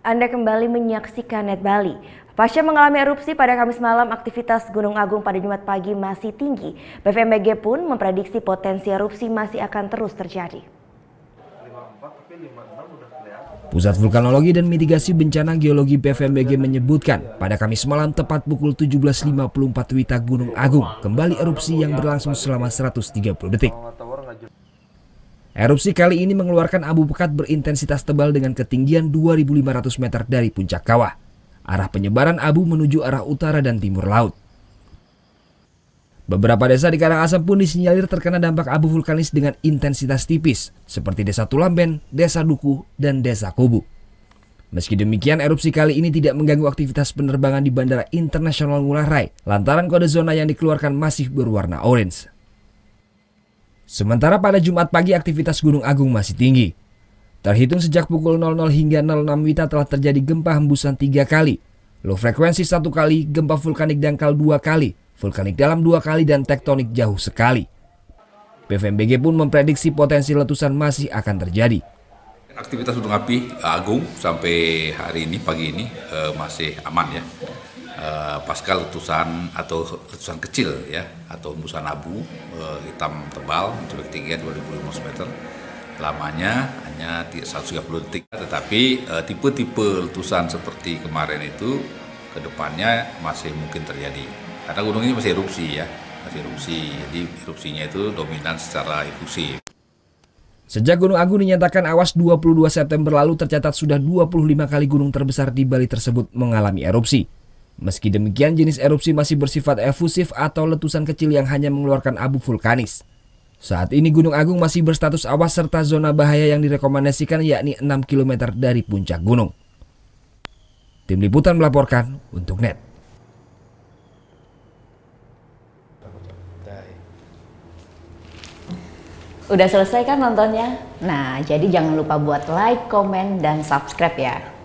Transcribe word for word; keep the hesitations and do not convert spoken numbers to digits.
Anda kembali menyaksikan Net Bali. Pasca mengalami erupsi pada Kamis malam, aktivitas Gunung Agung pada Jumat pagi masih tinggi. B V M B G pun memprediksi potensi erupsi masih akan terus terjadi. Pusat Vulkanologi dan Mitigasi Bencana Geologi B V M B G menyebutkan, pada Kamis malam tepat pukul tujuh belas lima puluh empat WITA Gunung Agung kembali erupsi yang berlangsung selama seratus tiga puluh detik. Erupsi kali ini mengeluarkan abu pekat berintensitas tebal dengan ketinggian dua ribu lima ratus meter dari puncak kawah. Arah penyebaran abu menuju arah utara dan timur laut. Beberapa desa di Karangasem pun disinyalir terkena dampak abu vulkanis dengan intensitas tipis, seperti desa Tulamben, desa Duku, dan desa Kubu. Meski demikian, erupsi kali ini tidak mengganggu aktivitas penerbangan di Bandara Internasional Ngurah Rai, lantaran kode zona yang dikeluarkan masih berwarna orange. Sementara pada Jumat pagi aktivitas Gunung Agung masih tinggi. Terhitung sejak pukul nol nol hingga nol enam WITA telah terjadi gempa hembusan tiga kali, low frekuensi satu kali, gempa vulkanik dangkal dua kali, vulkanik dalam dua kali, dan tektonik jauh sekali. B V M B G pun memprediksi potensi letusan masih akan terjadi. Aktivitas gunung api Agung sampai hari ini pagi ini eh, masih aman ya. Uh, pasca letusan atau letusan kecil ya atau hembusan abu uh, hitam tebal ketinggian dua ribu lima ratus meter, lamanya hanya seratus tiga puluh detik, tetapi uh, tipe-tipe letusan seperti kemarin itu kedepannya masih mungkin terjadi karena gunung ini masih erupsi ya masih erupsi jadi erupsinya itu dominan secara erupsi. Sejak Gunung Agung dinyatakan awas dua puluh dua September lalu, tercatat sudah dua puluh lima kali gunung terbesar di Bali tersebut mengalami erupsi. Meski demikian, jenis erupsi masih bersifat efusif atau letusan kecil yang hanya mengeluarkan abu vulkanis. Saat ini Gunung Agung masih berstatus awas serta zona bahaya yang direkomendasikan yakni enam kilometer dari puncak gunung. Tim Liputan melaporkan untuk Net. Udah selesai kan nontonnya? Nah, jadi jangan lupa buat like, komen, dan subscribe ya.